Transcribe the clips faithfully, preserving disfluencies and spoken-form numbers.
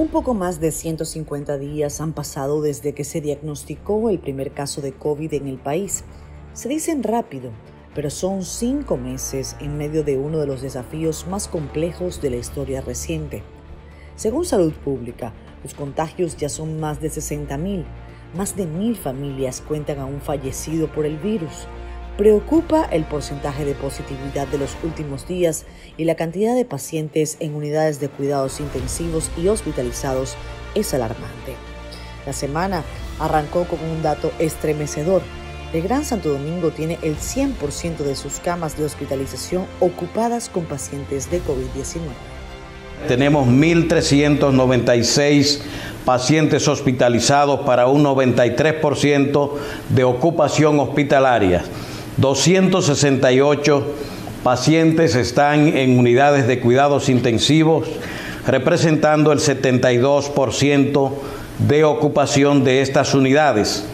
Un poco más de ciento cincuenta días han pasado desde que se diagnosticó el primer caso de COVID en el país. Se dicen rápido, pero son cinco meses en medio de uno de los desafíos más complejos de la historia reciente. Según Salud Pública, los contagios ya son más de sesenta mil. Más de mil familias cuentan a un fallecido por el virus. Preocupa el porcentaje de positividad de los últimos días y la cantidad de pacientes en unidades de cuidados intensivos y hospitalizados es alarmante. La semana arrancó con un dato estremecedor. El Gran Santo Domingo tiene el cien por ciento de sus camas de hospitalización ocupadas con pacientes de COVID diecinueve. Tenemos mil trescientos noventa y seis pacientes hospitalizados para un noventa y tres por ciento de ocupación hospitalaria. doscientos sesenta y ocho pacientes están en unidades de cuidados intensivos, representando el setenta y dos por ciento de ocupación de estas unidades.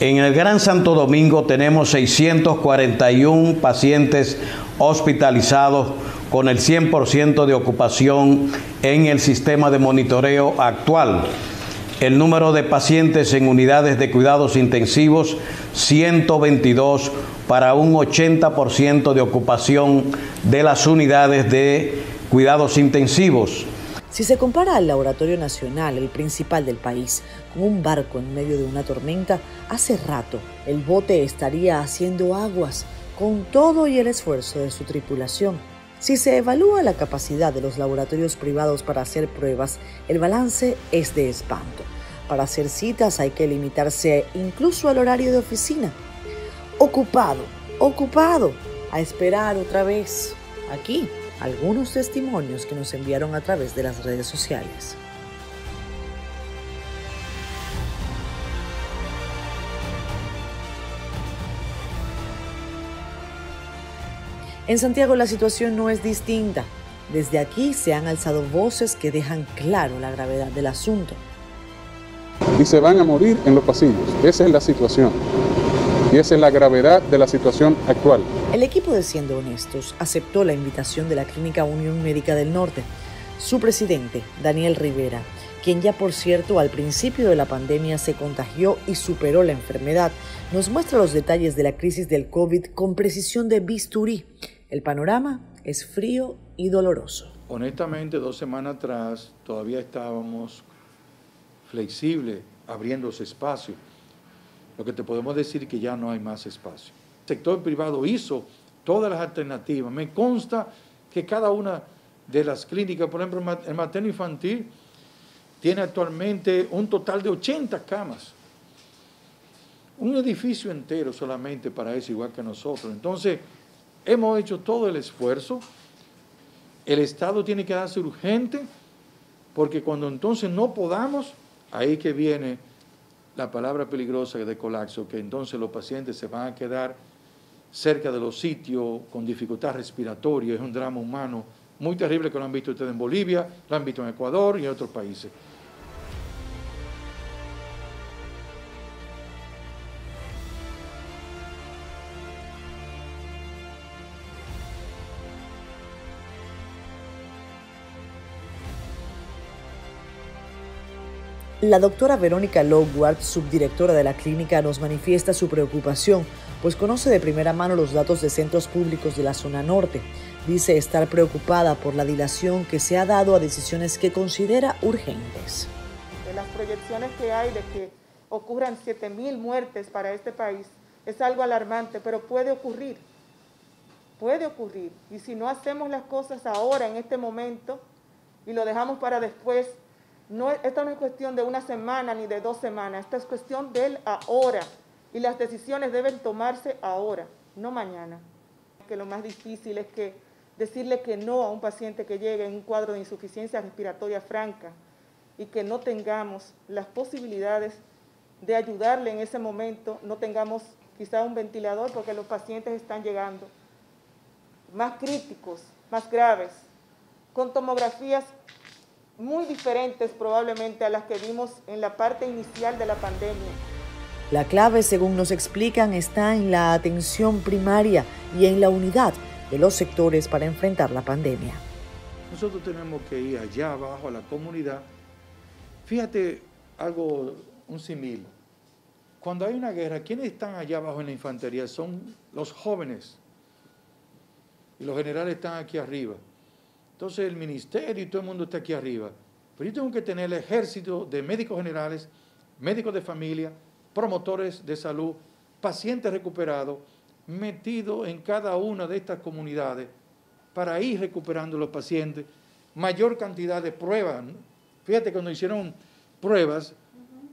En el Gran Santo Domingo tenemos seiscientos cuarenta y uno pacientes hospitalizados con el cien por ciento de ocupación en el sistema de monitoreo actual. El número de pacientes en unidades de cuidados intensivos, ciento veintidós para un ochenta por ciento de ocupación de las unidades de cuidados intensivos. Si se compara al Laboratorio Nacional, el principal del país, con un barco en medio de una tormenta, hace rato el bote estaría haciendo aguas con todo y el esfuerzo de su tripulación. Si se evalúa la capacidad de los laboratorios privados para hacer pruebas, el balance es de espanto. Para hacer citas hay que limitarse incluso al horario de oficina. Ocupado, ocupado, a esperar otra vez. Aquí, algunos testimonios que nos enviaron a través de las redes sociales. En Santiago la situación no es distinta. Desde aquí se han alzado voces que dejan claro la gravedad del asunto. Y se van a morir en los pasillos. Esa es la situación. Y esa es la gravedad de la situación actual. El equipo de Siendo Honestos aceptó la invitación de la Clínica Unión Médica del Norte. Su presidente, Daniel Rivera, quien ya por cierto al principio de la pandemia se contagió y superó la enfermedad, nos muestra los detalles de la crisis del COVID con precisión de bisturí. El panorama es frío y doloroso. Honestamente, dos semanas atrás todavía estábamos flexibles, abriéndose espacio. Lo que te podemos decir es que ya no hay más espacio. El sector privado hizo todas las alternativas. Me consta que cada una de las clínicas, por ejemplo, el materno infantil, tiene actualmente un total de ochenta camas. Un edificio entero solamente para eso, igual que nosotros. Entonces, hemos hecho todo el esfuerzo, el Estado tiene que darse urgente, porque cuando entonces no podamos, ahí que viene la palabra peligrosa de colapso, que entonces los pacientes se van a quedar cerca de los sitios con dificultad respiratoria, es un drama humano muy terrible que lo han visto ustedes en Bolivia, lo han visto en Ecuador y en otros países. La doctora Verónica Lockward, subdirectora de la clínica, nos manifiesta su preocupación, pues conoce de primera mano los datos de centros públicos de la zona norte. Dice estar preocupada por la dilación que se ha dado a decisiones que considera urgentes. De las proyecciones que hay de que ocurran siete mil muertes para este país es algo alarmante, pero puede ocurrir, puede ocurrir. Y si no hacemos las cosas ahora, en este momento, y lo dejamos para después, no, esta no es cuestión de una semana ni de dos semanas, esta es cuestión del ahora y las decisiones deben tomarse ahora, no mañana. Que lo más difícil es que decirle que no a un paciente que llegue en un cuadro de insuficiencia respiratoria franca y que no tengamos las posibilidades de ayudarle en ese momento, no tengamos quizá un ventilador porque los pacientes están llegando más críticos, más graves, con tomografías muy diferentes probablemente a las que vimos en la parte inicial de la pandemia. La clave, según nos explican, está en la atención primaria y en la unidad de los sectores para enfrentar la pandemia. Nosotros tenemos que ir allá abajo a la comunidad Fíjate algo, un símil. Cuando hay una guerra, ¿quiénes están allá abajo en la infantería? Son los jóvenes. Y los generales están aquí arriba. Entonces el ministerio y todo el mundo está aquí arriba. Pero yo tengo que tener el ejército de médicos generales, médicos de familia, promotores de salud, pacientes recuperados, metidos en cada una de estas comunidades para ir recuperando los pacientes, mayor cantidad de pruebas. Fíjate, cuando hicieron pruebas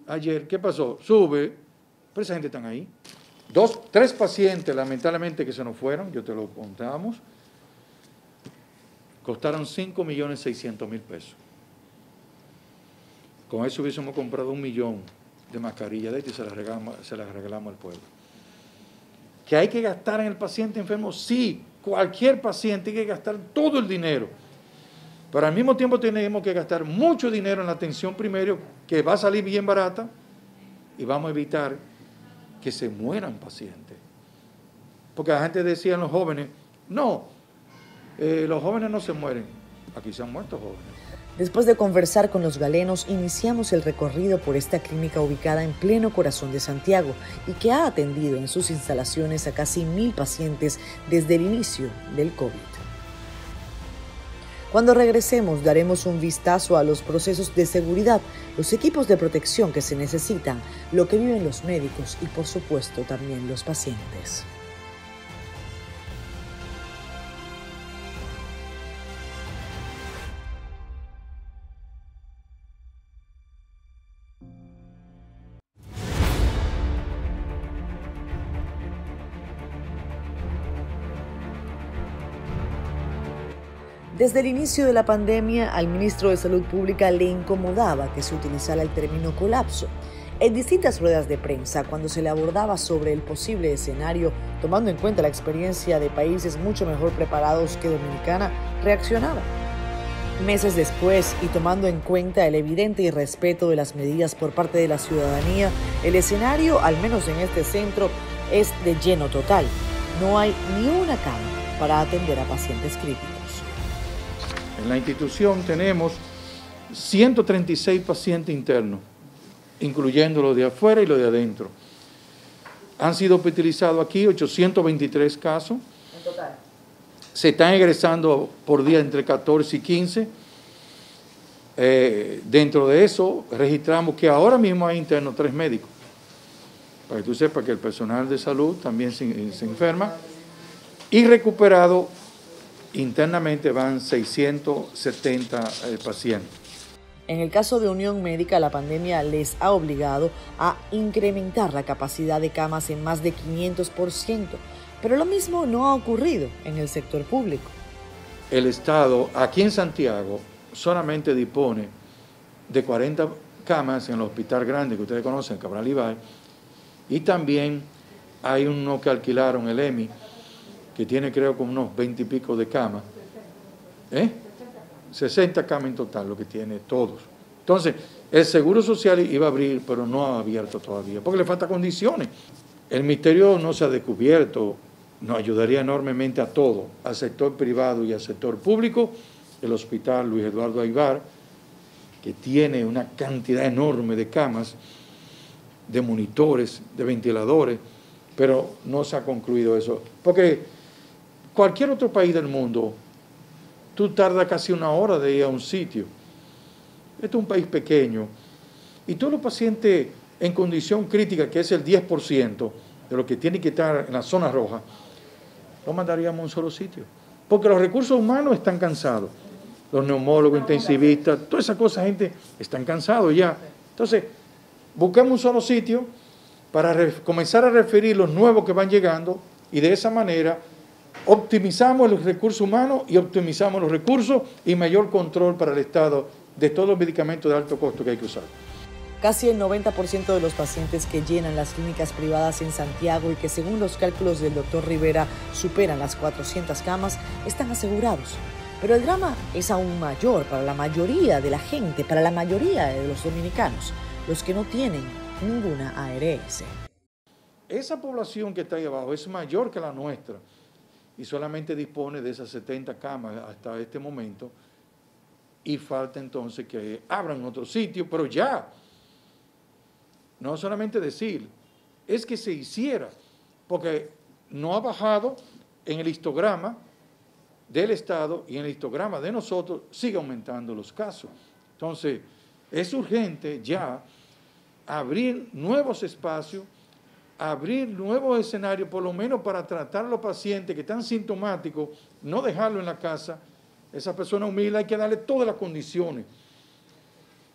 ayer, ¿qué pasó? Sube, pero esa gente están ahí. Dos, tres pacientes, lamentablemente, que se nos fueron, yo te lo contamos, costaron cinco millones seiscientos mil pesos. Con eso hubiésemos comprado un millón de mascarillas de este y se las regalamos, se las regalamos al pueblo. ¿Que hay que gastar en el paciente enfermo? Sí, cualquier paciente hay que gastar todo el dinero. Pero al mismo tiempo tenemos que gastar mucho dinero en la atención primaria, que va a salir bien barata, y vamos a evitar que se mueran pacientes. Porque la gente decía en los jóvenes, no, eh, los jóvenes no se mueren. Aquí se han muerto jóvenes. Después de conversar con los galenos, iniciamos el recorrido por esta clínica ubicada en pleno corazón de Santiago y que ha atendido en sus instalaciones a casi mil pacientes desde el inicio del COVID. Cuando regresemos, daremos un vistazo a los procesos de seguridad, los equipos de protección que se necesitan, lo que viven los médicos y, por supuesto, también los pacientes. Desde el inicio de la pandemia, al ministro de Salud Pública le incomodaba que se utilizara el término colapso. En distintas ruedas de prensa, cuando se le abordaba sobre el posible escenario, tomando en cuenta la experiencia de países mucho mejor preparados que Dominicana, reaccionaba. Meses después, y tomando en cuenta el evidente irrespeto de las medidas por parte de la ciudadanía, el escenario, al menos en este centro, es de lleno total. No hay ni una cama para atender a pacientes críticos. En la institución tenemos ciento treinta y seis pacientes internos, incluyendo los de afuera y los de adentro. Han sido hospitalizados aquí ochocientos veintitrés casos. En total. Se están egresando por día entre catorce y quince. Eh, dentro de eso, registramos que ahora mismo hay internos tres médicos. Para que tú sepas que el personal de salud también se, se enferma. Y recuperado internamente van seiscientos setenta eh, pacientes. En el caso de Unión Médica, la pandemia les ha obligado a incrementar la capacidad de camas en más de quinientos por ciento, pero lo mismo no ha ocurrido en el sector público. El Estado, aquí en Santiago, solamente dispone de cuarenta camas en el hospital grande que ustedes conocen, Cabral Ibar, y también hay uno que alquilaron, el E M I, que tiene creo como unos veinte y pico de camas, ¿eh? sesenta camas en total, lo que tiene todos. Entonces, el Seguro Social iba a abrir, pero no ha abierto todavía, porque le faltan condiciones. El misterio no se ha descubierto, nos ayudaría enormemente a todo, al sector privado y al sector público. El Hospital Luis Eduardo Aybar, que tiene una cantidad enorme de camas, de monitores, de ventiladores, pero no se ha concluido eso, porque cualquier otro país del mundo, tú tardas casi una hora de ir a un sitio. Este es un país pequeño. Y todos los pacientes en condición crítica, que es el diez por ciento de lo que tienen que estar en la zona roja, los mandaríamos a un solo sitio. Porque los recursos humanos están cansados. Los neumólogos, intensivistas, toda esa cosa, gente, están cansados ya. Entonces, buscamos un solo sitio para comenzar a referir los nuevos que van llegando y de esa manera optimizamos los recursos humanos y optimizamos los recursos y mayor control para el Estado de todos los medicamentos de alto costo que hay que usar. Casi el noventa por ciento de los pacientes que llenan las clínicas privadas en Santiago y que según los cálculos del doctor Rivera superan las cuatrocientas camas, están asegurados. Pero el drama es aún mayor para la mayoría de la gente, para la mayoría de los dominicanos, los que no tienen ninguna A R S. Esa población que está ahí abajo es mayor que la nuestra. Y solamente dispone de esas setenta camas hasta este momento y falta entonces que abran otro sitio, pero ya, no solamente decir, es que se hiciera, porque no ha bajado en el histograma del Estado y en el histograma de nosotros, sigue aumentando los casos. Entonces, es urgente ya abrir nuevos espacios, abrir nuevos escenarios, por lo menos para tratar a los pacientes que están sintomáticos, no dejarlo en la casa. Esa persona humilde hay que darle todas las condiciones,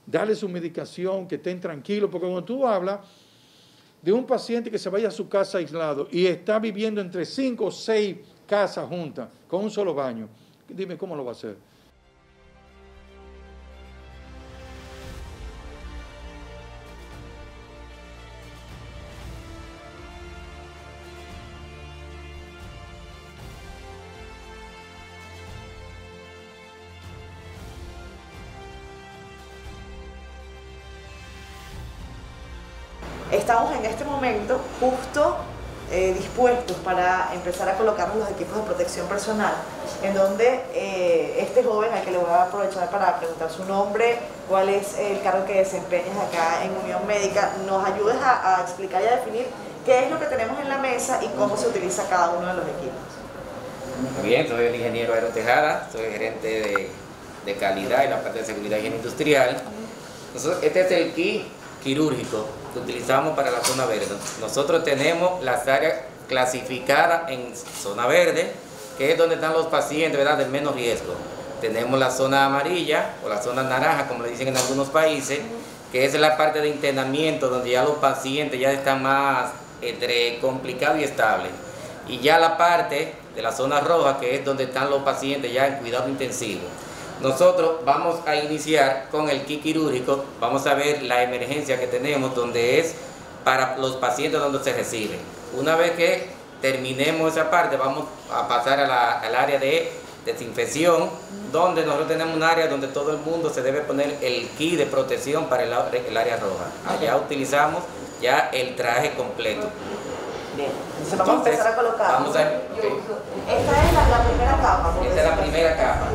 darle su medicación, que estén tranquilos, porque cuando tú hablas de un paciente que se vaya a su casa aislado y está viviendo entre cinco o seis casas juntas, con un solo baño, dime cómo lo va a hacer. Estamos en este momento justo eh, dispuestos para empezar a colocarnos los equipos de protección personal, en donde eh, este joven, al que le voy a aprovechar para preguntar su nombre, cuál es el cargo que desempeñas acá en Unión Médica, nos ayudes a, a explicar y a definir qué es lo que tenemos en la mesa y cómo se utiliza cada uno de los equipos. Muy bien, soy el ingeniero Aero Tejada, soy gerente de, de calidad en la parte de seguridad y higiene industrial. Entonces, este es el kit quirúrgico que utilizamos para la zona verde. Nosotros tenemos las áreas clasificadas en zona verde, que es donde están los pacientes, ¿verdad?, de menos riesgo. Tenemos la zona amarilla o la zona naranja, como le dicen en algunos países, que es la parte de internamiento, donde ya los pacientes ya están más entre complicado y estable. Y ya la parte de la zona roja, que es donde están los pacientes ya en cuidado intensivo. Nosotros vamos a iniciar con el kit quirúrgico, vamos a ver la emergencia que tenemos, donde es para los pacientes donde se reciben. Una vez que terminemos esa parte, vamos a pasar a la, al área de desinfección, donde nosotros tenemos un área donde todo el mundo se debe poner el kit de protección para el, el área roja. Allá utilizamos ya el traje completo. Bien. Entonces, vamos Entonces, a empezar a colocar. Vamos a, okay. Esta es la, la primera capa. Esta es la primera capa.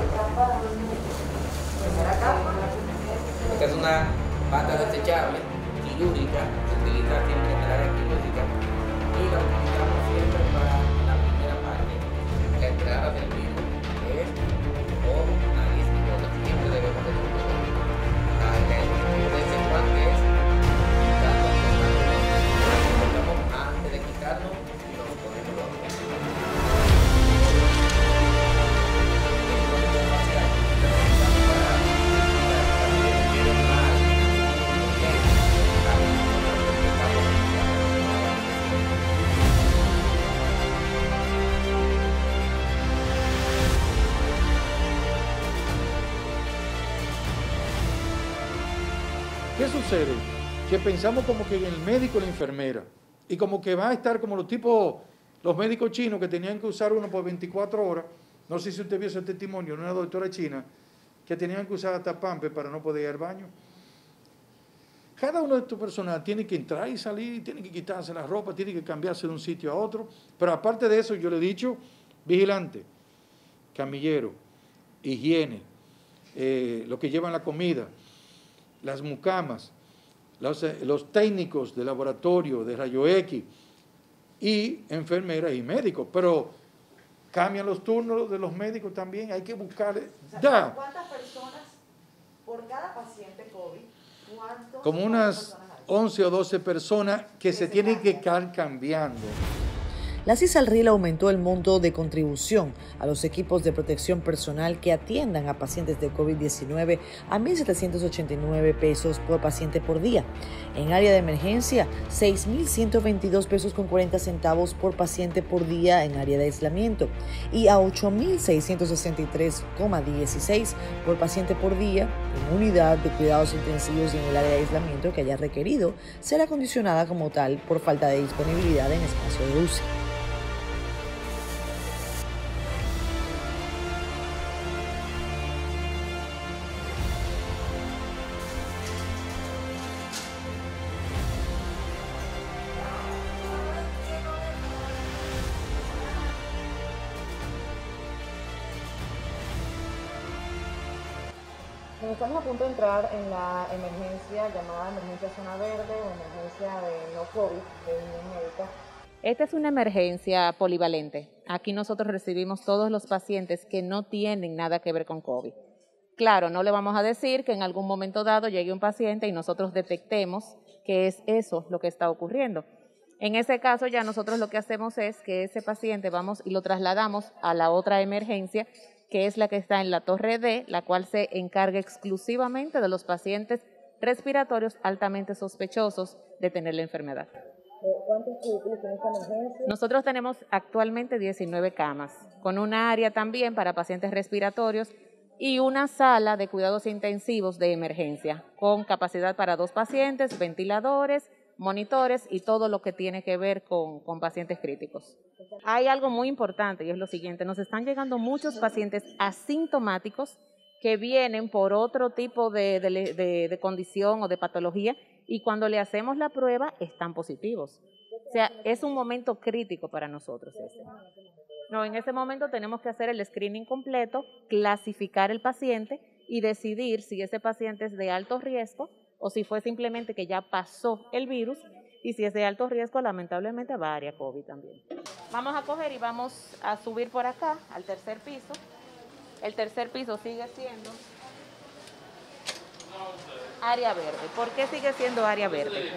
Esta es una bata desechable, quirúrgica, se utiliza siempre en el área quirúrgica y la utilizamos siempre para la primera parte, la entrada del virus, que es por nariz y boca. Siempre debemos tener un protocolo. La entrada de ese cual es quitarnos los manos, antes de quitarnos y nos ponemos los manos. ¿Qué sucede? Que pensamos como que el médico y la enfermera, y como que va a estar como los tipos, los médicos chinos que tenían que usar uno por veinticuatro horas, no sé si usted vio ese testimonio de una doctora china, que tenían que usar hasta pamper para no poder ir al baño. Cada uno de estos personas tiene que entrar y salir, tiene que quitarse la ropa, tiene que cambiarse de un sitio a otro, pero aparte de eso yo le he dicho, vigilante, camillero, higiene, eh, lo que llevan la comida, las mucamas, los, los técnicos de laboratorio, de rayo X, y enfermeras y médicos. Pero cambian los turnos de los médicos también, hay que buscar... O sea, ¿cuántas personas por cada paciente COVID? Como unas once o doce personas que se tienen que estar cambiando. La CISARIL aumentó el monto de contribución a los equipos de protección personal que atiendan a pacientes de COVID diecinueve a mil setecientos ochenta y nueve pesos por paciente por día. En área de emergencia, seis mil ciento veintidós pesos con cuarenta centavos por paciente por día en área de aislamiento y a ocho mil seiscientos sesenta y tres con dieciséis por paciente por día en unidad de cuidados intensivos y en el área de aislamiento que haya requerido será condicionada como tal por falta de disponibilidad en espacio de uso. estamos a punto de entrar en la emergencia llamada emergencia zona verde o emergencia de no COVID de Unión Médica. Esta es una emergencia polivalente. Aquí nosotros recibimos todos los pacientes que no tienen nada que ver con COVID. Claro, no le vamos a decir que en algún momento dado llegue un paciente y nosotros detectemos que es eso lo que está ocurriendo. En ese caso ya nosotros lo que hacemos es que ese paciente vamos y lo trasladamos a la otra emergencia, que es la que está en la Torre D, la cual se encarga exclusivamente de los pacientes respiratorios altamente sospechosos de tener la enfermedad. ¿Cuántos cubículos tiene esta emergencia? Nosotros tenemos actualmente diecinueve camas, con una área también para pacientes respiratorios, y una sala de cuidados intensivos de emergencia, con capacidad para dos pacientes, ventiladores, monitores y todo lo que tiene que ver con, con pacientes críticos. Hay algo muy importante y es lo siguiente: nos están llegando muchos pacientes asintomáticos que vienen por otro tipo de, de, de, de condición o de patología y cuando le hacemos la prueba están positivos. O sea, es un momento crítico para nosotros este. No, en ese momento tenemos que hacer el screening completo, clasificar el paciente y decidir si ese paciente es de alto riesgo o si fue simplemente que ya pasó el virus, y si es de alto riesgo, lamentablemente va a área COVID también. Vamos a coger y vamos a subir por acá, al tercer piso. El tercer piso sigue siendo área verde. ¿Por qué sigue siendo área verde?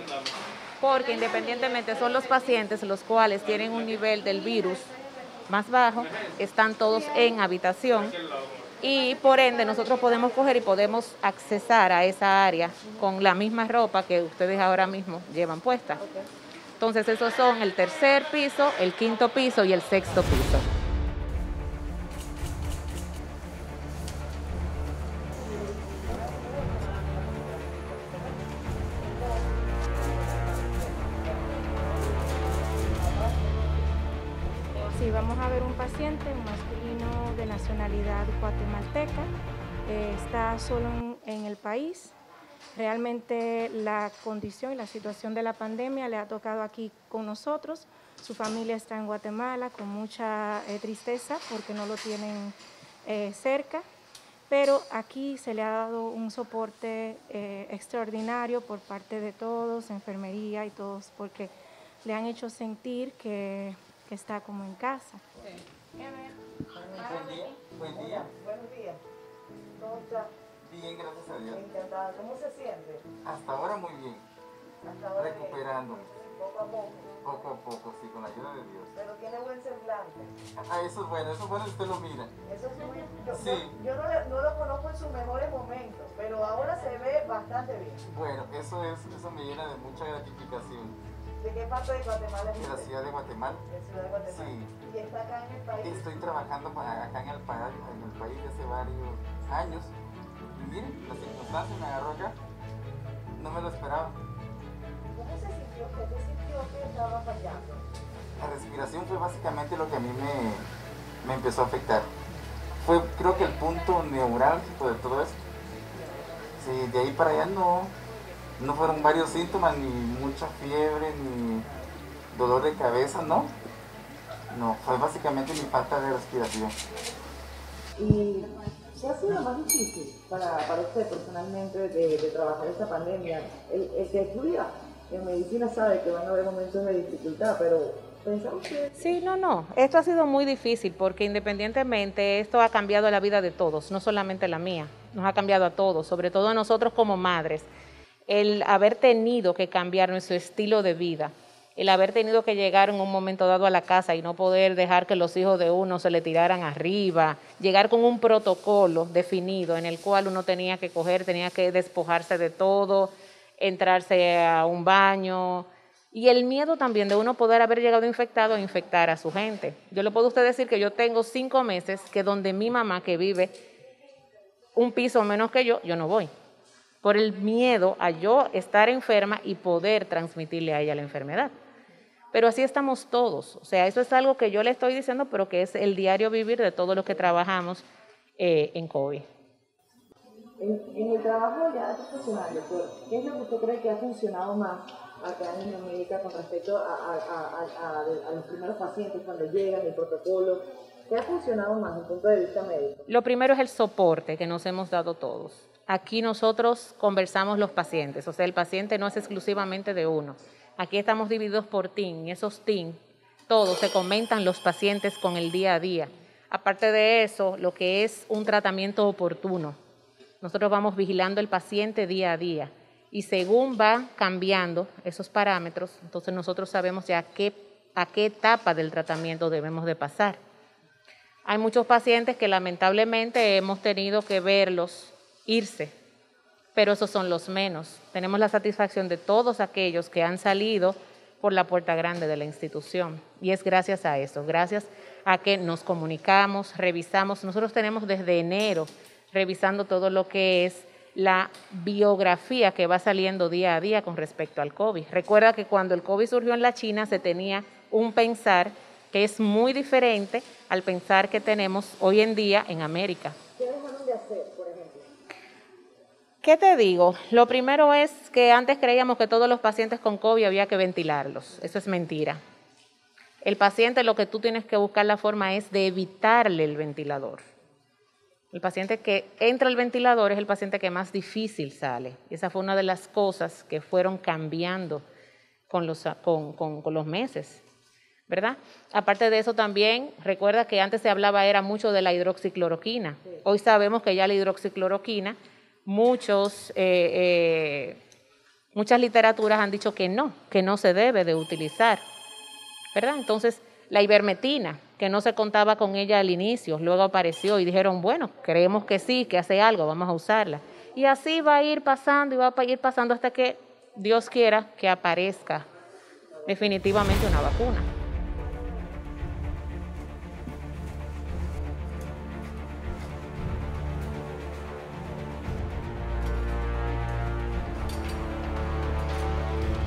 Porque independientemente son los pacientes los cuales tienen un nivel del virus más bajo, están todos en habitación y por ende nosotros podemos coger y podemos accesar a esa área con la misma ropa que ustedes ahora mismo llevan puesta. Entonces esos son el tercer piso, el quinto piso y el sexto piso. Guatemalteca, eh, está solo en, en el país. Realmente la condición y la situación de la pandemia le ha tocado aquí con nosotros. Su familia está en Guatemala con mucha eh, tristeza porque no lo tienen eh, cerca, pero aquí se le ha dado un soporte eh, extraordinario por parte de todos, enfermería y todos, porque le han hecho sentir que, que está como en casa. Sí. Buen día. Buen día. Buenos días. ¿Cómo está? Bien, gracias a Dios. Encantada. ¿Cómo se siente? Hasta ahora muy bien. Hasta ahora recuperándome. Bien. Poco a poco. Poco a poco, sí, con la ayuda de Dios. Pero tiene buen semblante. Ah, eso es bueno, eso es bueno, usted lo mira. Eso es bueno. Yo, sí. yo, yo no, no lo conozco en sus mejores momentos, pero ahora se ve bastante bien. Bueno, eso es, eso me llena de mucha gratificación. ¿De qué parte de Guatemala? De la ciudad de Guatemala. ¿De ciudad de Guatemala? Sí. ¿Y está acá en el país? Estoy trabajando para acá en el, en el país hace varios años. Y miren, las circunstancias me agarró acá. No me lo esperaba. ¿Cómo se sintió? ¿Qué sintió que estaba fallando? La respiración fue básicamente lo que a mí me, me empezó a afectar. Fue, creo que el punto neurálgico de todo esto. Sí, de ahí para allá no... No fueron varios síntomas, ni mucha fiebre, ni dolor de cabeza, ¿no? No, fue básicamente mi falta de respiración. ¿Y qué ha sido más difícil para, para usted personalmente de, de trabajar esta pandemia? El, el que estudia en medicina sabe que van a haber momentos de dificultad, pero... Sí, no, no. Esto ha sido muy difícil porque independientemente esto ha cambiado la vida de todos, no solamente la mía. Nos ha cambiado a todos, sobre todo a nosotros como madres. El haber tenido que cambiar nuestro estilo de vida, el haber tenido que llegar en un momento dado a la casa y no poder dejar que los hijos de uno se le tiraran arriba, llegar con un protocolo definido en el cual uno tenía que coger, tenía que despojarse de todo, entrarse a un baño y el miedo también de uno poder haber llegado infectado e infectar a su gente. Yo le puedo a usted decir que yo tengo cinco meses que donde mi mamá que vive un piso menos que yo, yo no voy. Por el miedo a yo estar enferma y poder transmitirle a ella la enfermedad. Pero así estamos todos. O sea, eso es algo que yo le estoy diciendo, pero que es el diario vivir de todos los que trabajamos eh, en COVID. En, en el trabajo ya de funcionario, ¿qué es lo que usted cree que ha funcionado más acá en Unión Médica con respecto a, a, a, a, a los primeros pacientes cuando llegan, el protocolo? ¿Qué ha funcionado más desde el punto de vista médico? Lo primero es el soporte que nos hemos dado todos. aquí nosotros conversamos los pacientes, o sea, el paciente no es exclusivamente de uno. Aquí estamos divididos por team, y esos team, todos se comentan los pacientes con el día a día. Aparte de eso, lo que es un tratamiento oportuno. Nosotros vamos vigilando el paciente día a día y según va cambiando esos parámetros, entonces nosotros sabemos ya qué, a qué etapa del tratamiento debemos de pasar. Hay muchos pacientes que lamentablemente hemos tenido que verlos irse, pero esos son los menos. Tenemos la satisfacción de todos aquellos que han salido por la puerta grande de la institución y es gracias a eso, gracias a que nos comunicamos, revisamos. Nosotros tenemos desde enero revisando todo lo que es la biografía que va saliendo día a día con respecto al COVID. Recuerda que cuando el COVID surgió en la China se tenía un pensar que es muy diferente al pensar que tenemos hoy en día en América. ¿Qué dejaron de hacer, por ejemplo? ¿Qué te digo? Lo primero es que antes creíamos que todos los pacientes con COVID había que ventilarlos. Eso es mentira. El paciente, lo que tú tienes que buscar la forma es de evitarle el ventilador. El paciente que entra al ventilador es el paciente que más difícil sale. Esa fue una de las cosas que fueron cambiando con los, con, con, con los meses, ¿verdad? Aparte de eso también, recuerda que antes se hablaba era mucho de la hidroxicloroquina. Sí. Hoy sabemos que ya la hidroxicloroquina, muchos, eh, eh, muchas literaturas han dicho que no, que no se debe de utilizar, ¿verdad? Entonces, la ivermectina, que no se contaba con ella al inicio, luego apareció y dijeron, bueno, creemos que sí, que hace algo, vamos a usarla. Y así va a ir pasando y va a ir pasando hasta que Dios quiera que aparezca definitivamente una vacuna.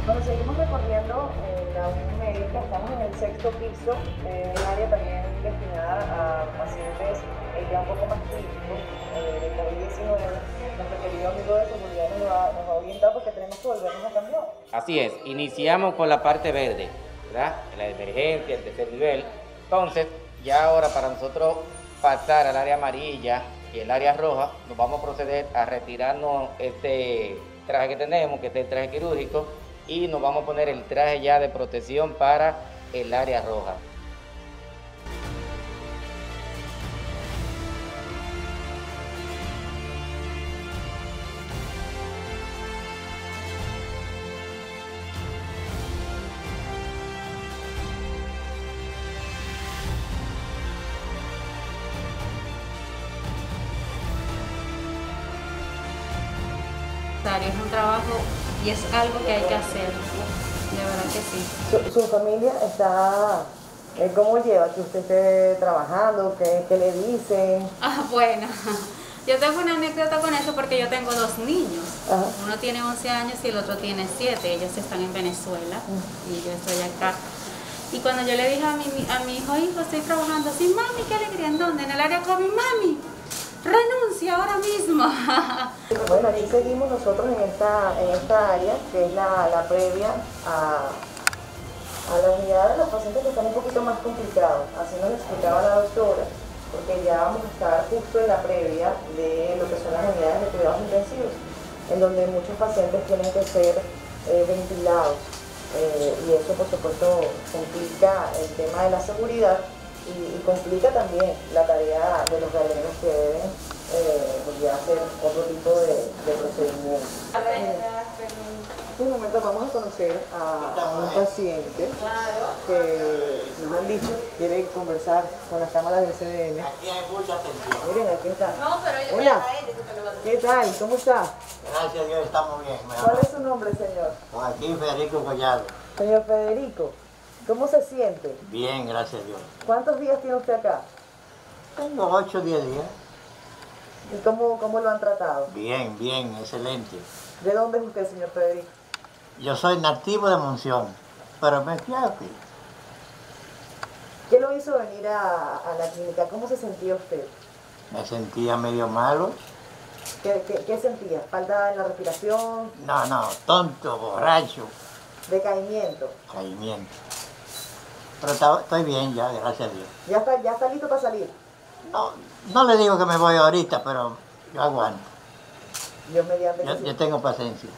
Bueno, seguimos recorriendo eh, la Unión Médica, estamos en el sexto piso, eh, un área también destinada a pacientes eh, ya un poco más críticos eh, de COVID diecinueve. Nuestro querido amigo de seguridad nos va, nos va a orientar porque tenemos que volvernos a cambiar. Así es, iniciamos con la parte verde, ¿verdad? La emergencia, el tercer nivel. Entonces, ya ahora para nosotros pasar al área amarilla y el área roja, nos vamos a proceder a retirarnos este traje que tenemos, que es el traje quirúrgico, y nos vamos a poner el traje ya de protección para el área roja. Es un trabajo y es algo que hay que hacer, de verdad que sí. Su, su familia está, ¿cómo lleva que usted esté trabajando? ¿Qué, qué le dicen? Ah, bueno, yo tengo una anécdota con eso porque yo tengo dos niños. Ajá. Uno tiene once años y el otro tiene siete. Ellos están en Venezuela y yo estoy acá. Y cuando yo le dije a mi, a mi hijo, hijo, estoy trabajando así, mami, qué alegría, ¿en dónde? En el área COVID, mami. Renuncia ahora mismo. Bueno, aquí seguimos nosotros en esta, en esta área, que es la, la previa a, a la unidad de los pacientes que están un poquito más complicados. Así nos lo explicaba la doctora, porque ya vamos a estar justo en la previa de lo que son las unidades de cuidados intensivos, en donde muchos pacientes tienen que ser eh, ventilados. Eh, y eso, por supuesto, complica el tema de la seguridad. Y, y complica también la tarea de los galenos que deben eh, hacer otro tipo de, de procedimiento. En un momento vamos a conocer a un paciente que nos han dicho quiere conversar con las cámaras del C D N. Aquí hay mucha atención. Miren, aquí está. No, pero yo voy a él, eso te lo va a decir. ¿Qué tal? ¿Cómo está? Gracias a Dios, estamos bien. ¿Cuál es su nombre, señor? Aquí Federico Collado. Señor Federico. ¿Cómo se siente? Bien, gracias a Dios. ¿Cuántos días tiene usted acá? Tengo ocho o diez días. ¿Y cómo, cómo lo han tratado? Bien, bien, excelente. ¿De dónde es usted, señor Federico? Yo soy nativo de Monción, pero me fui aquí. ¿Qué lo hizo venir a, a la clínica? ¿Cómo se sentía usted? Me sentía medio malo. ¿Qué, qué, qué sentía? ¿Falta en la respiración? No, no, tonto, borracho. ¿Decaimiento? Decaimiento. Pero está, estoy bien ya, gracias a Dios. ¿Ya está, ya está listo para salir? No, no le digo que me voy ahorita, pero yo aguanto. Yo, mediante yo, yo tengo paciencia.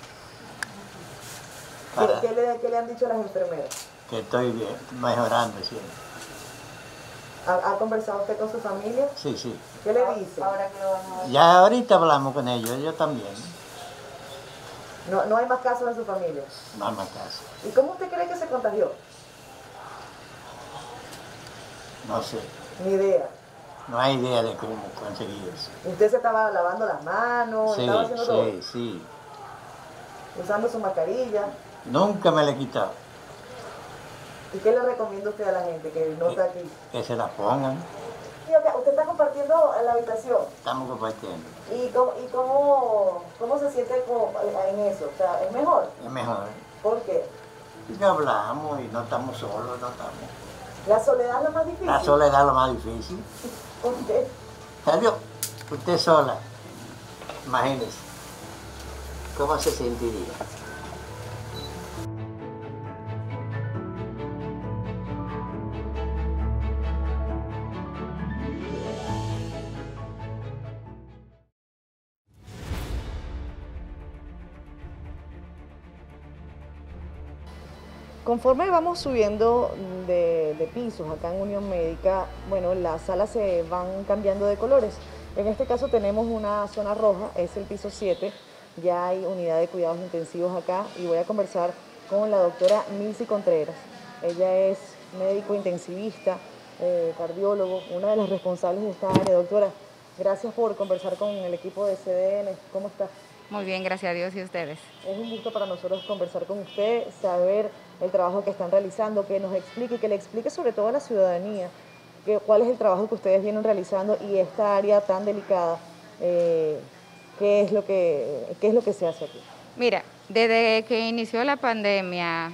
Para... ¿Qué, qué, le, ¿Qué le han dicho las enfermeras? Que estoy bien, mejorando siempre. ¿Ha, ¿Ha conversado usted con su familia? Sí, sí. ¿Qué le dice? Ahora que lo vamos a ver. Ya ahorita hablamos con ellos, yo también. No, no hay más casos en su familia. No hay más casos. ¿Y cómo usted cree que se contagió? No sé. Ni idea. No hay idea de cómo conseguir eso. ¿Usted se estaba lavando las manos? Sí, estaba haciendo sí, todo? sí. ¿Usando su mascarilla? Nunca me la he quitado. ¿Y qué le recomienda usted a la gente que no está aquí? Que se la pongan. ¿Usted está compartiendo la habitación? Estamos compartiendo. ¿Y cómo, y cómo, cómo se siente en eso? O sea, ¿es mejor? Es mejor. ¿Por qué? Porque hablamos y no estamos solos, no estamos... ¿La soledad es lo más difícil? La soledad es lo más difícil. ¿Por qué? Adiós. Usted sola. Imagínese. ¿Cómo se sentiría? Conforme vamos subiendo de, de pisos acá en Unión Médica, bueno, las salas se van cambiando de colores. En este caso tenemos una zona roja, es el piso siete, ya hay unidad de cuidados intensivos acá y voy a conversar con la doctora Milsi Contreras. Ella es médico intensivista, eh, cardiólogo, una de las responsables de esta área. Doctora, gracias por conversar con el equipo de C D N. ¿Cómo está? Muy bien, gracias a Dios y a ustedes. Es un gusto para nosotros conversar con usted, saber el trabajo que están realizando, que nos explique, que le explique sobre todo a la ciudadanía que, cuál es el trabajo que ustedes vienen realizando y esta área tan delicada, eh, qué es lo que, qué es lo que se hace aquí. Mira, desde que inició la pandemia,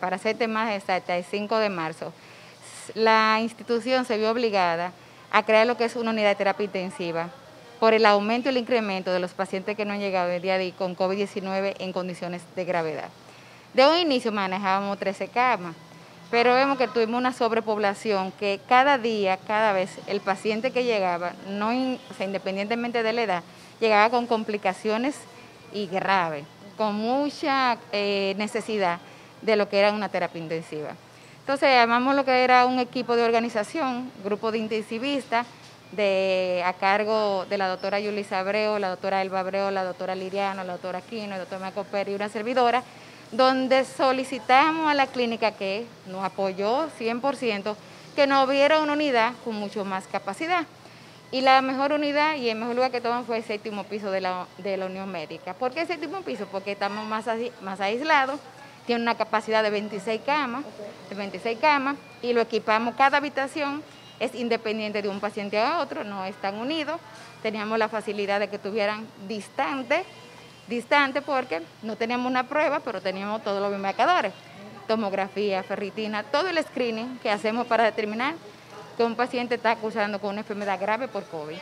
para ser más exacta, el cinco de marzo, la institución se vio obligada a crear lo que es una unidad de terapia intensiva, por el aumento y el incremento de los pacientes que no han llegado el día de hoy con COVID diecinueve en condiciones de gravedad. De un inicio manejábamos trece camas, pero vemos que tuvimos una sobrepoblación que cada día, cada vez, el paciente que llegaba, no, o sea, independientemente de la edad, llegaba con complicaciones y graves, con mucha eh, necesidad de lo que era una terapia intensiva. Entonces, armamos lo que era un equipo de organización, grupo de intensivistas, De, a cargo de la doctora Yulisa Abreu, la doctora Elba Abreu, la doctora Liriano, la doctora Aquino, el doctor Marco Pérez y una servidora, donde solicitamos a la clínica que nos apoyó cien por ciento, que nos viera una unidad con mucho más capacidad. Y la mejor unidad y el mejor lugar que tomamos fue el séptimo piso de la, de la Unión Médica. ¿Por qué el séptimo piso? Porque estamos más, más aislados, tiene una capacidad de veintiséis camas, de veintiséis camas, y lo equipamos cada habitación. Es independiente de un paciente a otro, no están unidos. Teníamos la facilidad de que estuvieran distantes, distante porque no teníamos una prueba, pero teníamos todos los biomarcadores, tomografía, ferritina, todo el screening que hacemos para determinar que un paciente está cursando con una enfermedad grave por COVID.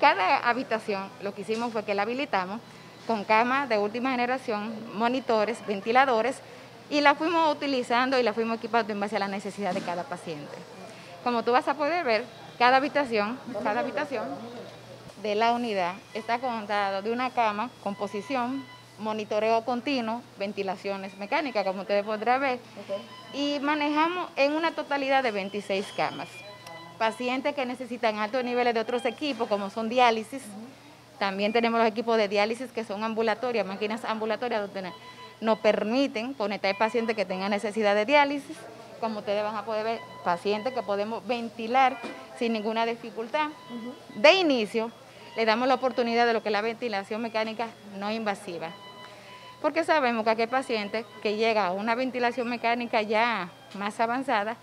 Cada habitación, lo que hicimos fue que la habilitamos con camas de última generación, monitores, ventiladores, y la fuimos utilizando y la fuimos equipando en base a la necesidad de cada paciente. Como tú vas a poder ver, cada habitación, cada habitación de la unidad está contada de una cama con posición, monitoreo continuo, ventilaciones mecánicas, como ustedes podrán ver, okay. Y manejamos en una totalidad de veintiséis camas. Pacientes que necesitan altos niveles de otros equipos, como son diálisis, uh-huh. También tenemos los equipos de diálisis que son ambulatorias, máquinas ambulatorias, donde nos permiten conectar pacientes que tengan necesidad de diálisis. Como ustedes van a poder ver, pacientes que podemos ventilar sin ninguna dificultad. Uh-huh. De inicio, le damos la oportunidad de lo que es la ventilación mecánica no invasiva. Porque sabemos que aquel paciente que llega a una ventilación mecánica ya más avanzada,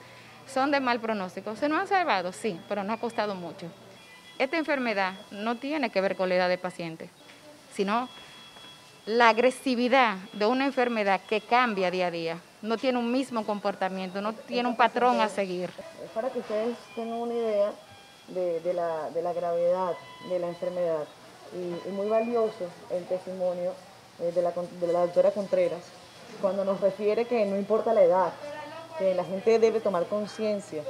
son de mal pronóstico. ¿Se nos han salvado? Sí, pero nos ha costado mucho. Esta enfermedad no tiene que ver con la edad del paciente, sino la agresividad de una enfermedad que cambia día a día. No tiene un mismo comportamiento, no tiene un patrón a seguir. Es para que ustedes tengan una idea de, de, la, de la gravedad de la enfermedad. Y, y muy valioso el testimonio de la, de la doctora Contreras, cuando nos refiere que no importa la edad, que la gente debe tomar conciencia,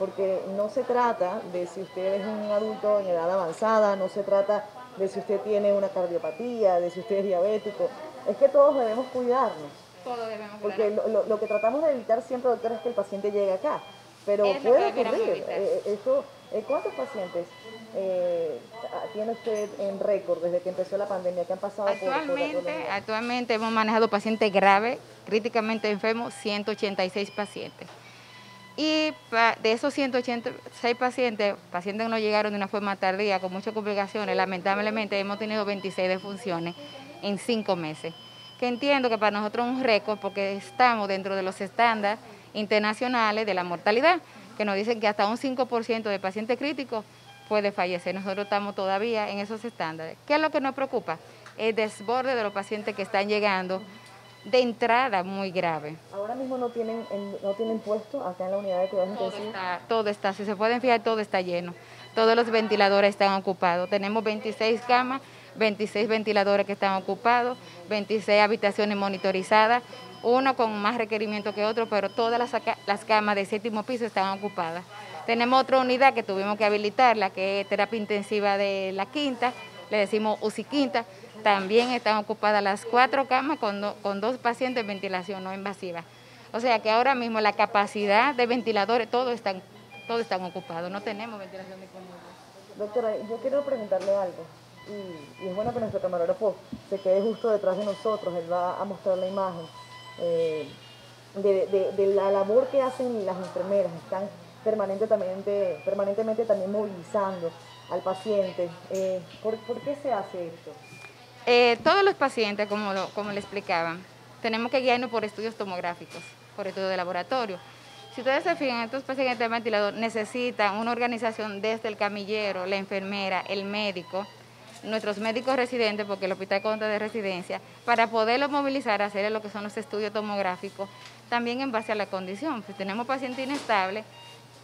porque no se trata de si usted es un adulto en edad avanzada, no se trata de si usted tiene una cardiopatía, de si usted es diabético. Es que todos debemos cuidarnos. Todos debemos cuidarnos. Porque lo, lo, lo que tratamos de evitar siempre, doctor, es que el paciente llegue acá. Pero es puede ocurrir. Eh, eso, eh, ¿Cuántos pacientes eh, tiene usted en récord desde que empezó la pandemia? ¿Qué han pasado? Actualmente, por, por actualmente hemos manejado pacientes graves, críticamente enfermos, ciento ochenta y seis pacientes. Y de esos ciento ochenta y seis pacientes, pacientes que nos llegaron de una forma tardía, con muchas complicaciones, lamentablemente hemos tenido veintiséis defunciones en cinco meses. Que entiendo que para nosotros es un récord porque estamos dentro de los estándares internacionales de la mortalidad, que nos dicen que hasta un cinco por ciento de pacientes críticos puede fallecer. Nosotros estamos todavía en esos estándares. ¿Qué es lo que nos preocupa? El desborde de los pacientes que están llegando de entrada muy grave. Ahora mismo no tienen no tienen puesto acá en la unidad de cuidados intensivos. Está, todo está, si se pueden fijar, todo está lleno. Todos los ventiladores están ocupados. Tenemos veintiséis camas, veintiséis ventiladores que están ocupados, veintiséis habitaciones monitorizadas, uno con más requerimiento que otro, pero todas las, las camas de séptimo piso están ocupadas. Tenemos otra unidad que tuvimos que habilitar, la que es terapia intensiva de la quinta, le decimos U C I quinta. También están ocupadas las cuatro camas con, do, con dos pacientes en ventilación no invasiva. O sea que ahora mismo la capacidad de ventiladores, todos están, todos están ocupados, no tenemos ventilación disponible. Doctora, yo quiero preguntarle algo, y, y es bueno que nuestro camarógrafo se quede justo detrás de nosotros, él va a mostrar la imagen eh, de, de, de la labor que hacen las enfermeras, están permanentemente, permanentemente también movilizando al paciente. Eh, ¿por, ¿Por qué se hace esto? Eh, todos los pacientes, como, como le explicaban, tenemos que guiarnos por estudios tomográficos, por estudios de laboratorio. Si ustedes se fijan, estos pacientes de ventilador necesitan una organización desde el camillero, la enfermera, el médico, nuestros médicos residentes, porque el hospital cuenta de residencia, para poderlos movilizar a hacer lo que son los estudios tomográficos, también en base a la condición. Si tenemos pacientes inestables,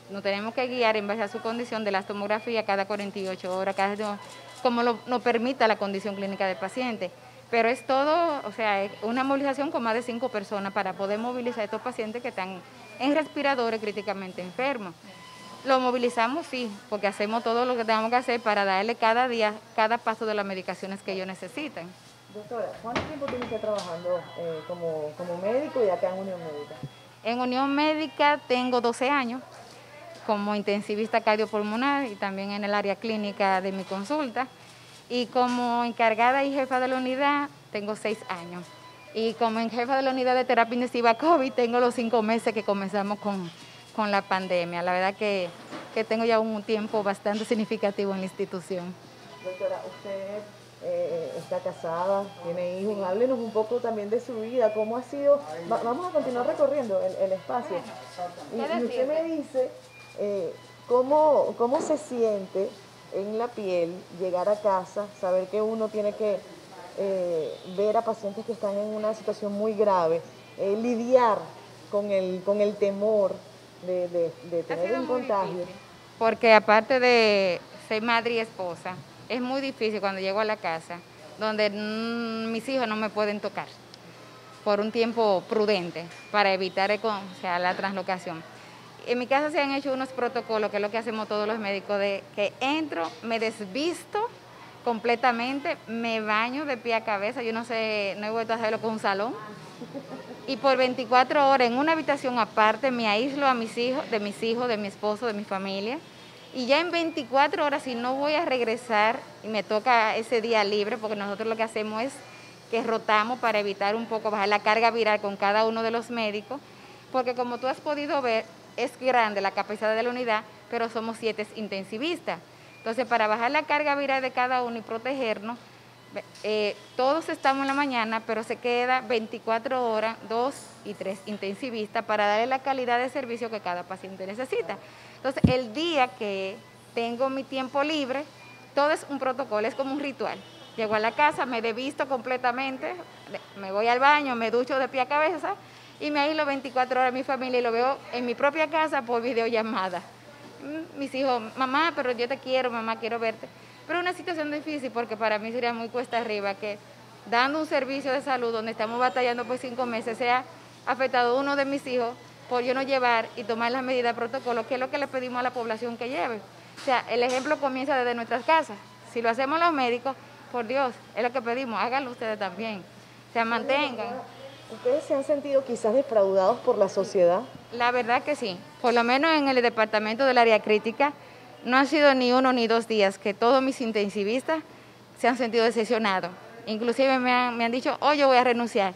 nos tenemos que guiar en base a su condición de las tomografías cada cuarenta y ocho horas, cada dos, como lo, no permita la condición clínica del paciente. Pero es todo, o sea, una movilización con más de cinco personas para poder movilizar a estos pacientes que están en respiradores críticamente enfermos. Lo movilizamos, sí, porque hacemos todo lo que tenemos que hacer para darle cada día, cada paso de las medicaciones que ellos necesitan. Doctora, ¿cuánto tiempo tiene usted trabajando eh, como, como médico y acá en Unión Médica? En Unión Médica tengo doce años. Como intensivista cardiopulmonar y también en el área clínica de mi consulta. Y como encargada y jefa de la unidad, tengo seis años. Y como jefa de la unidad de terapia intensiva COVID, tengo los cinco meses que comenzamos con, con la pandemia. La verdad que, que tengo ya un tiempo bastante significativo en la institución. Doctora, usted eh, está casada, tiene hijos. Háblenos un poco también de su vida, cómo ha sido. Va, vamos a continuar recorriendo el, el espacio. Bueno, y, y usted me dice... Eh, ¿cómo, ¿Cómo se siente en la piel llegar a casa, saber que uno tiene que eh, ver a pacientes que están en una situación muy grave, eh, lidiar con el, con el temor de, de, de tener un contagio? Difícil, porque aparte de ser madre y esposa, es muy difícil cuando llego a la casa, donde mmm, mis hijos no me pueden tocar por un tiempo prudente para evitar el, o sea, la translocación. En mi casa se han hecho unos protocolos, que es lo que hacemos todos los médicos, de que entro, me desvisto completamente, me baño de pie a cabeza, yo no sé, no he vuelto a hacerlo con un salón, y por veinticuatro horas en una habitación aparte me aíslo a mis hijos, de mis hijos, de mi esposo, de mi familia, y ya en veinticuatro horas, si no voy a regresar, y me toca ese día libre, porque nosotros lo que hacemos es que rotamos para evitar un poco, bajar la carga viral con cada uno de los médicos, porque como tú has podido ver, es grande la capacidad de la unidad, pero somos siete intensivistas. Entonces, para bajar la carga viral de cada uno y protegernos, eh, todos estamos en la mañana, pero se queda veinticuatro horas, dos y tres intensivistas para darle la calidad de servicio que cada paciente necesita. Entonces, el día que tengo mi tiempo libre, todo es un protocolo, es como un ritual. Llego a la casa, me desvisto completamente, me voy al baño, me ducho de pie a cabeza, y me aíslo veinticuatro horas a mi familia y lo veo en mi propia casa por videollamada. Mis hijos, mamá, pero yo te quiero, mamá, quiero verte. Pero es una situación difícil porque para mí sería muy cuesta arriba que dando un servicio de salud donde estamos batallando por cinco meses sea afectado uno de mis hijos por yo no llevar y tomar las medidas de protocolo, que es lo que le pedimos a la población que lleve. O sea, el ejemplo comienza desde nuestras casas. Si lo hacemos los médicos, por Dios, es lo que pedimos, háganlo ustedes también, se mantengan. ¿Ustedes se han sentido quizás defraudados por la sociedad? La verdad que sí, por lo menos en el departamento del área crítica, no han sido ni uno ni dos días que todos mis intensivistas se han sentido decepcionados. Inclusive me han, me han dicho, oh, yo voy a renunciar,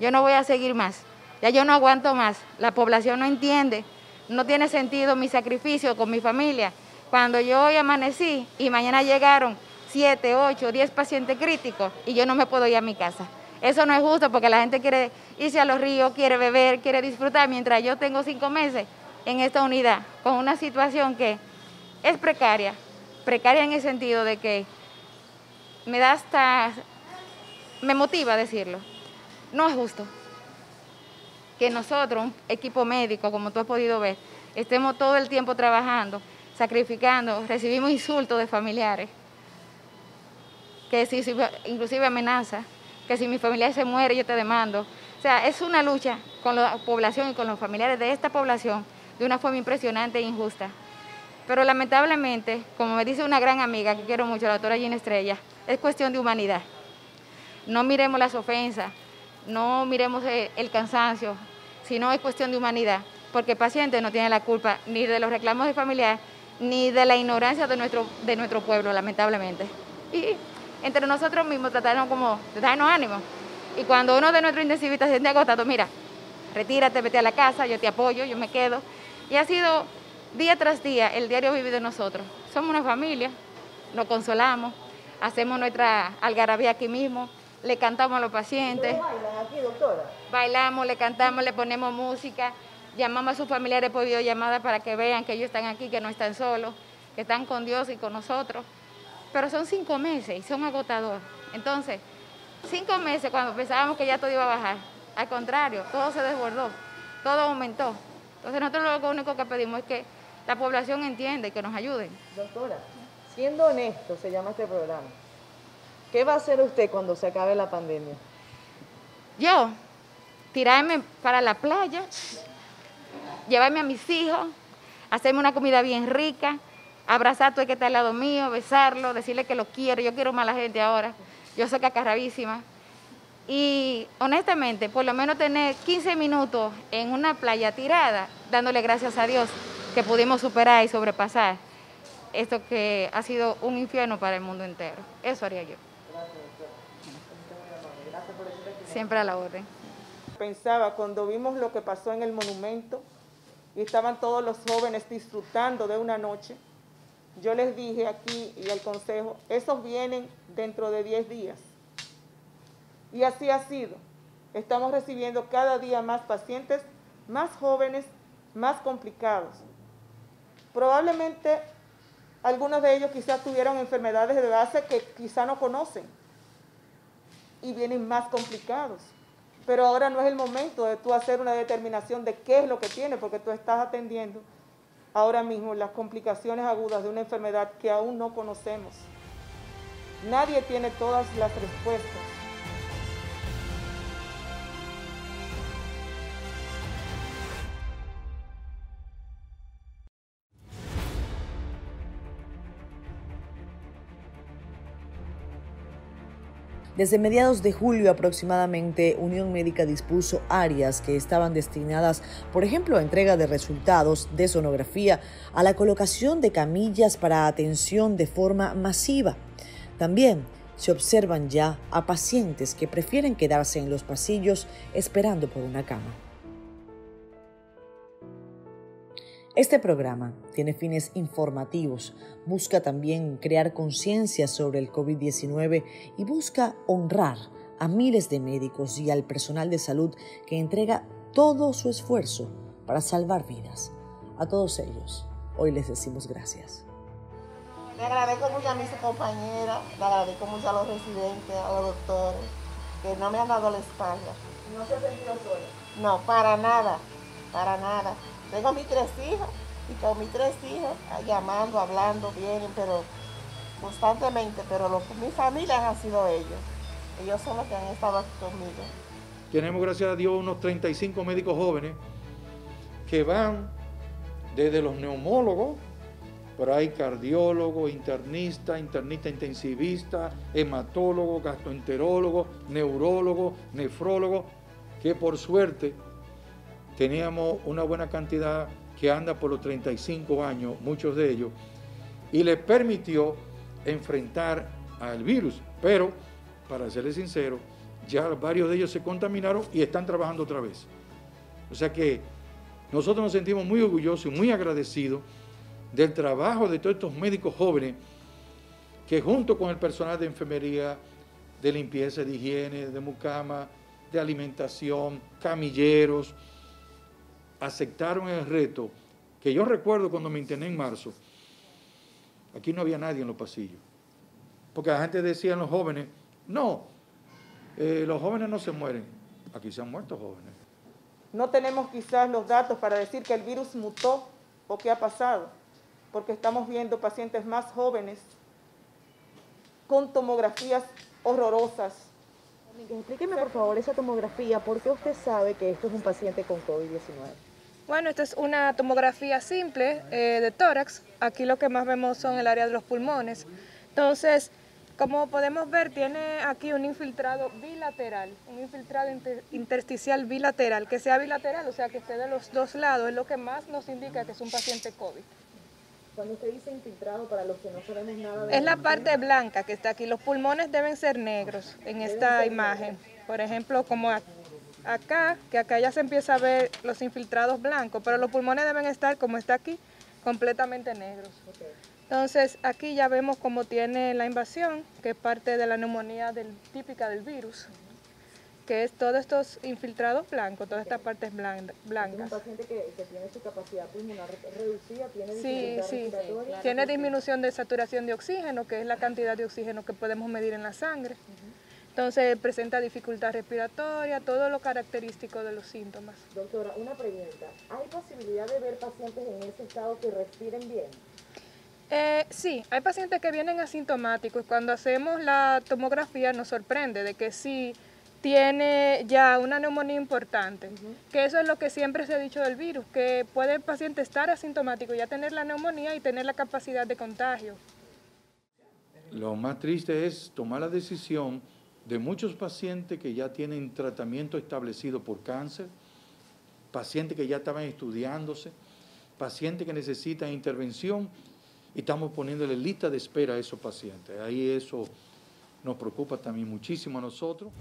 yo no voy a seguir más, ya yo no aguanto más, la población no entiende, no tiene sentido mi sacrificio con mi familia. Cuando yo hoy amanecí y mañana llegaron siete, ocho, diez pacientes críticos y yo no me puedo ir a mi casa. Eso no es justo porque la gente quiere irse a los ríos, quiere beber, quiere disfrutar, mientras yo tengo cinco meses en esta unidad con una situación que es precaria, precaria en el sentido de que me da hasta, me motiva a decirlo, no es justo que nosotros, un equipo médico, como tú has podido ver, estemos todo el tiempo trabajando, sacrificando, recibimos insultos de familiares, que si, inclusive amenazas, que si mi familia se muere yo te demando. O sea, es una lucha con la población y con los familiares de esta población de una forma impresionante e injusta. Pero lamentablemente, como me dice una gran amiga que quiero mucho, la doctora Gina Estrella, es cuestión de humanidad. No miremos las ofensas, no miremos el cansancio, sino es cuestión de humanidad, porque el paciente no tiene la culpa ni de los reclamos de familiares, ni de la ignorancia de nuestro, de nuestro pueblo, lamentablemente. Y entre nosotros mismos tratarnos como, darnos ánimo. Y cuando uno de nuestros intensivistas se siente agotado, mira, retírate, vete a la casa, yo te apoyo, yo me quedo. Y ha sido día tras día el diario vivido de nosotros. Somos una familia, nos consolamos, hacemos nuestra algarabía aquí mismo, le cantamos a los pacientes. ¿Bailan aquí, doctora? Bailamos, le cantamos, le ponemos música, llamamos a sus familiares por videollamada para que vean que ellos están aquí, que no están solos, que están con Dios y con nosotros. Pero son cinco meses y son agotadores. Entonces, cinco meses cuando pensábamos que ya todo iba a bajar, al contrario, todo se desbordó, todo aumentó. Entonces nosotros lo único que pedimos es que la población entienda y que nos ayuden. Doctora, Siendo Honestos se llama este programa. ¿Qué va a hacer usted cuando se acabe la pandemia? Yo, tirarme para la playa, llevarme a mis hijos, hacerme una comida bien rica, abrazar a todo el que está al lado mío, besarlo, decirle que lo quiero, yo quiero más a la gente ahora, yo soy cacarrabísima. Y honestamente, por lo menos tener quince minutos en una playa tirada, dándole gracias a Dios que pudimos superar y sobrepasar esto que ha sido un infierno para el mundo entero. Eso haría yo. Siempre a la orden. Pensaba cuando vimos lo que pasó en el monumento y estaban todos los jóvenes disfrutando de una noche, yo les dije aquí y al consejo, esos vienen dentro de diez días. Y así ha sido. Estamos recibiendo cada día más pacientes, más jóvenes, más complicados. Probablemente algunos de ellos quizás tuvieron enfermedades de base que quizás no conocen, y vienen más complicados. Pero ahora no es el momento de tú hacer una determinación de qué es lo que tiene, porque tú estás atendiendo ahora mismo las complicaciones agudas de una enfermedad que aún no conocemos. Nadie tiene todas las respuestas. Desde mediados de julio aproximadamente, Unión Médica dispuso áreas que estaban destinadas, por ejemplo, a entrega de resultados de sonografía, a la colocación de camillas para atención de forma masiva. También se observan ya a pacientes que prefieren quedarse en los pasillos esperando por una cama. Este programa tiene fines informativos, busca también crear conciencia sobre el COVID diecinueve y busca honrar a miles de médicos y al personal de salud que entrega todo su esfuerzo para salvar vidas. A todos ellos, hoy les decimos gracias. Le agradezco mucho a mis compañeras, le agradezco mucho a los residentes, a los doctores, que no me han dado la espalda. ¿No se ha sentido sola? No, para nada, para nada. Tengo a mis tres hijas y con mis tres hijas llamando, hablando, vienen, pero constantemente, pero lo, mi familia han sido ellos. Ellos son los que han estado aquí conmigo. Tenemos, gracias a Dios, unos treinta y cinco médicos jóvenes que van desde los neumólogos Por ahí cardiólogo, internista, internista intensivista, hematólogo, gastroenterólogo, neurólogo, nefrólogo, que por suerte teníamos una buena cantidad que anda por los treinta y cinco años, muchos de ellos, y les permitió enfrentar al virus. Pero, para serles sincero, ya varios de ellos se contaminaron y están trabajando otra vez. O sea que nosotros nos sentimos muy orgullosos y muy agradecidos del trabajo de todos estos médicos jóvenes que junto con el personal de enfermería, de limpieza, de higiene, de mucama, de alimentación, camilleros, aceptaron el reto, que yo recuerdo cuando me interné en marzo, aquí no había nadie en los pasillos, porque la gente decía a los jóvenes, no, eh, los jóvenes no se mueren, aquí se han muerto jóvenes. No tenemos quizás los datos para decir que el virus mutó o qué ha pasado, porque estamos viendo pacientes más jóvenes con tomografías horrorosas. Explíqueme por favor esa tomografía, ¿por qué usted sabe que esto es un paciente con COVID diecinueve? Bueno, esta es una tomografía simple eh, de tórax, aquí lo que más vemos son el área de los pulmones. Entonces, como podemos ver, tiene aquí un infiltrado bilateral, un infiltrado inter intersticial bilateral, que sea bilateral, o sea que esté de los dos lados, es lo que más nos indica que es un paciente COVID. Cuando usted dice infiltrado, para los que no sabemos nada de... Es la parte blanca que está aquí. Los pulmones deben ser negros en esta imagen. Por ejemplo, como acá, que acá ya se empieza a ver los infiltrados blancos, pero los pulmones deben estar, como está aquí, completamente negros. Entonces, aquí ya vemos cómo tiene la invasión, que es parte de la neumonía del, típica del virus, que es todos estos infiltrados blancos, todas estas partes blancas. Es un paciente que, que tiene su capacidad pulmonar reducida, tiene dificultad sí, sí. respiratoria. Tiene disminución de saturación de oxígeno, que es la cantidad de oxígeno que podemos medir en la sangre. Entonces presenta dificultad respiratoria, todo lo característico de los síntomas. Doctora, una pregunta, ¿hay posibilidad de ver pacientes en ese estado que respiren bien? Eh, sí, hay pacientes que vienen asintomáticos. Cuando hacemos la tomografía nos sorprende de que sí tiene ya una neumonía importante, uh-huh. que eso es lo que siempre se ha dicho del virus, que puede el paciente estar asintomático, ya tener la neumonía y tener la capacidad de contagio. Lo más triste es tomar la decisión de muchos pacientes que ya tienen tratamiento establecido por cáncer, pacientes que ya estaban estudiándose, pacientes que necesitan intervención y estamos poniéndole lista de espera a esos pacientes. Ahí eso nos preocupa también muchísimo a nosotros.